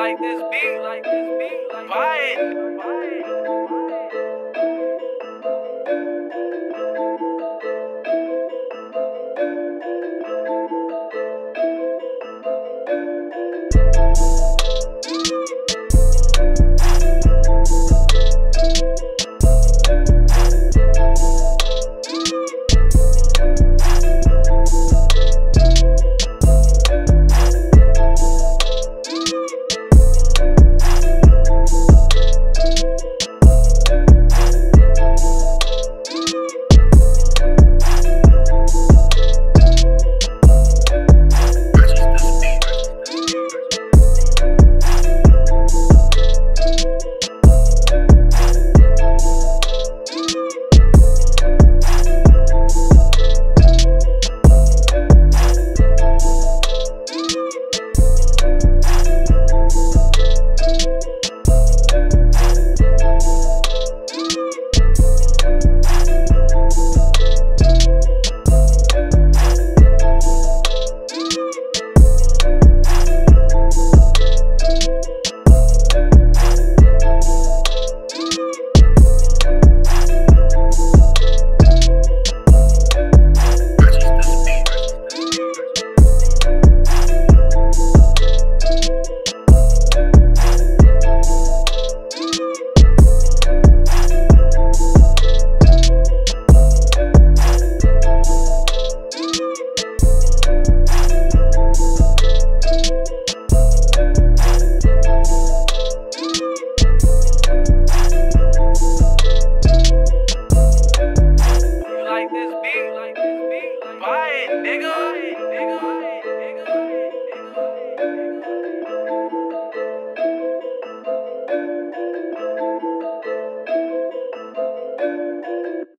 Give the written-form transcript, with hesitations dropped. like this beat, like this beat, like buy it.